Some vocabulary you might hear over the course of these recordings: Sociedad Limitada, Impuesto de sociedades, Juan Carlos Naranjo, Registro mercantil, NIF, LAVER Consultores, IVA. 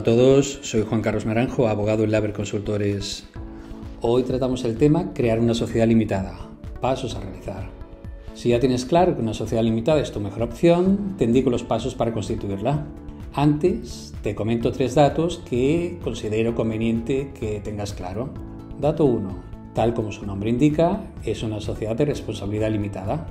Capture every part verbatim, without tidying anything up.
Hola a todos, soy Juan Carlos Naranjo, abogado en LAVER Consultores. Hoy tratamos el tema crear una sociedad limitada, pasos a realizar. Si ya tienes claro que una sociedad limitada es tu mejor opción, te indico los pasos para constituirla. Antes, te comento tres datos que considero conveniente que tengas claro. Dato uno. Tal como su nombre indica, es una sociedad de responsabilidad limitada.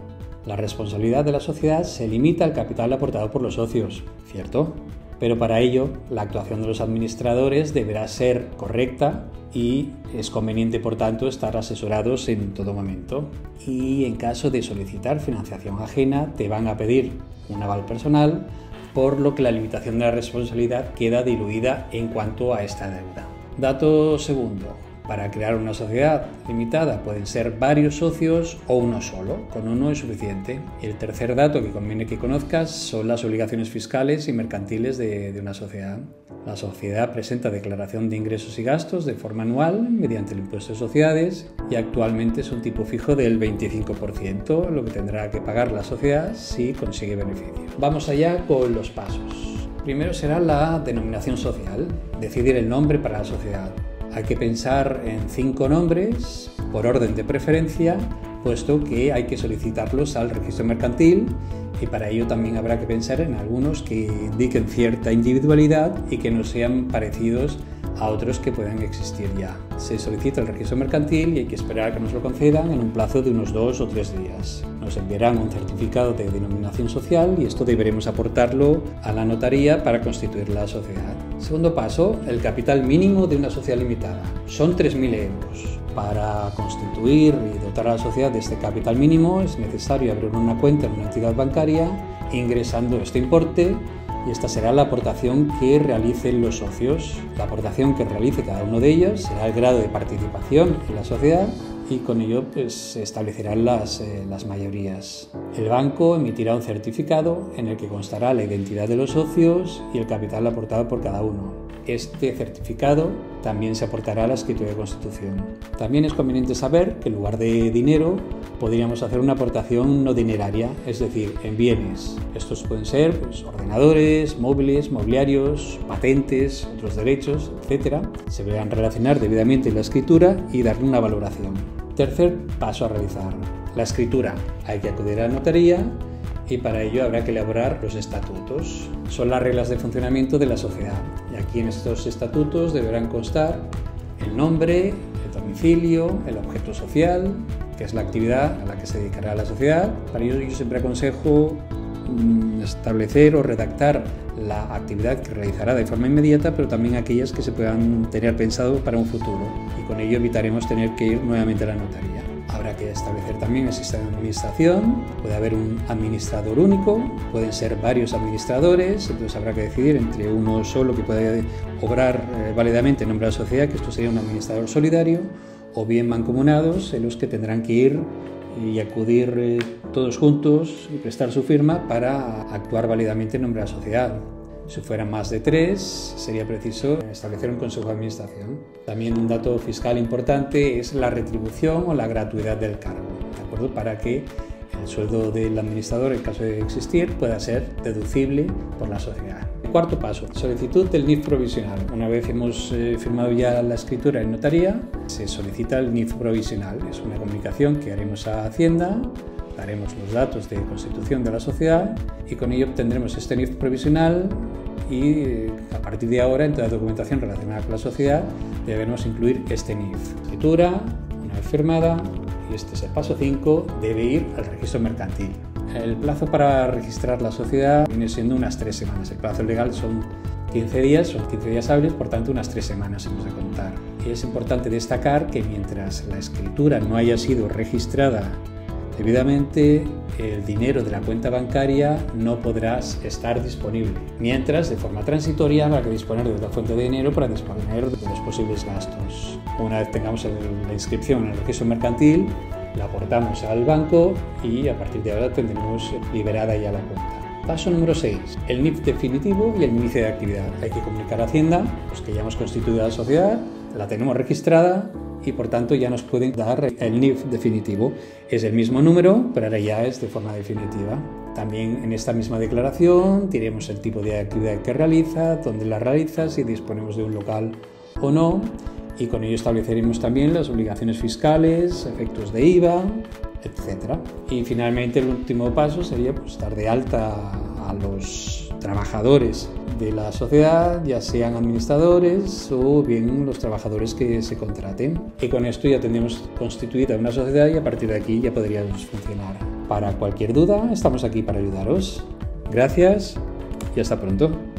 La responsabilidad de la sociedad se limita al capital aportado por los socios, ¿cierto? Pero para ello, la actuación de los administradores deberá ser correcta y es conveniente, por tanto, estar asesorados en todo momento. Y en caso de solicitar financiación ajena, te van a pedir un aval personal, por lo que la limitación de la responsabilidad queda diluida en cuanto a esta deuda. Dato segundo. Para crear una sociedad limitada pueden ser varios socios o uno solo, con uno es suficiente. El tercer dato que conviene que conozcas son las obligaciones fiscales y mercantiles de, de una sociedad. La sociedad presenta declaración de ingresos y gastos de forma anual mediante el impuesto de sociedades y actualmente es un tipo fijo del veinticinco por ciento, lo que tendrá que pagar la sociedad si consigue beneficio. Vamos allá con los pasos. Primero será la denominación social, decidir el nombre para la sociedad. Hay que pensar en cinco nombres por orden de preferencia, puesto que hay que solicitarlos al registro mercantil y para ello también habrá que pensar en algunos que indiquen cierta individualidad y que no sean parecidos a otros que puedan existir ya. Se solicita el registro mercantil y hay que esperar a que nos lo concedan en un plazo de unos dos o tres días. Nos enviarán un certificado de denominación social y esto deberemos aportarlo a la notaría para constituir la sociedad. Segundo paso, el capital mínimo de una sociedad limitada. Son tres mil euros. Para constituir y dotar a la sociedad de este capital mínimo es necesario abrir una cuenta en una entidad bancaria ingresando este importe. Y esta será la aportación que realicen los socios. La aportación que realice cada uno de ellos será el grado de participación en la sociedad y con ello pues, se establecerán las, eh, las mayorías. El banco emitirá un certificado en el que constará la identidad de los socios y el capital aportado por cada uno. Este certificado también se aportará a la escritura de constitución. También es conveniente saber que en lugar de dinero podríamos hacer una aportación no dineraria, es decir, en bienes. Estos pueden ser pues, ordenadores, móviles, mobiliarios, patentes, otros derechos, etcétera. Se deberán relacionar debidamente en la escritura y darle una valoración. Tercer paso a realizar, la escritura. Hay que acudir a la notaría y para ello habrá que elaborar los estatutos. Son las reglas de funcionamiento de la sociedad y aquí en estos estatutos deberán constar el nombre, el domicilio, el objeto social, que es la actividad a la que se dedicará la sociedad. Para ello yo siempre aconsejo establecer o redactar la actividad que realizará de forma inmediata, pero también aquellas que se puedan tener pensado para un futuro y con ello evitaremos tener que ir nuevamente a la notaría. Habrá que establecer también el sistema de administración, puede haber un administrador único, pueden ser varios administradores, entonces habrá que decidir entre uno solo que pueda obrar eh, válidamente en nombre de la sociedad, que esto sería un administrador solidario, o bien mancomunados en los que tendrán que ir y acudir eh, todos juntos y prestar su firma para actuar válidamente en nombre de la sociedad. Si fueran más de tres, sería preciso establecer un consejo de administración. También un dato fiscal importante es la retribución o la gratuidad del cargo, ¿de acuerdo? Para que el sueldo del administrador, en caso de existir, pueda ser deducible por la sociedad. Cuarto paso, solicitud del N I F provisional. Una vez hemos eh, firmado ya la escritura en notaría, se solicita el N I F provisional. Es una comunicación que haremos a Hacienda. Daremos los datos de constitución de la sociedad y con ello obtendremos este N I F provisional y a partir de ahora en toda documentación relacionada con la sociedad debemos incluir este N I F. Escritura, una vez firmada, y este es el paso cinco, debe ir al registro mercantil. El plazo para registrar la sociedad viene siendo unas tres semanas, el plazo legal son quince días, son quince días hábiles, por tanto unas tres semanas hemos de contar. Y es importante destacar que mientras la escritura no haya sido registrada debidamente, el dinero de la cuenta bancaria no podrá estar disponible, mientras de forma transitoria habrá que disponer de otra fuente de dinero para disponer de los posibles gastos. Una vez tengamos la inscripción en el registro mercantil, la aportamos al banco y a partir de ahora tendremos liberada ya la cuenta. Paso número seis. El N I F definitivo y el inicio de actividad. Hay que comunicar a Hacienda, pues que ya hemos constituido la sociedad, la tenemos registrada y por tanto ya nos pueden dar el N I F definitivo. Es el mismo número, pero ahora ya es de forma definitiva. También en esta misma declaración diremos el tipo de actividad que realiza, dónde la realiza, si disponemos de un local o no, y con ello estableceremos también las obligaciones fiscales, efectos de I V A, etcétera. Y finalmente el último paso sería pues, dar de alta a los trabajadores de la sociedad, ya sean administradores o bien los trabajadores que se contraten. Y con esto ya tendremos constituida una sociedad y a partir de aquí ya podríamos funcionar. Para cualquier duda, estamos aquí para ayudaros. Gracias y hasta pronto.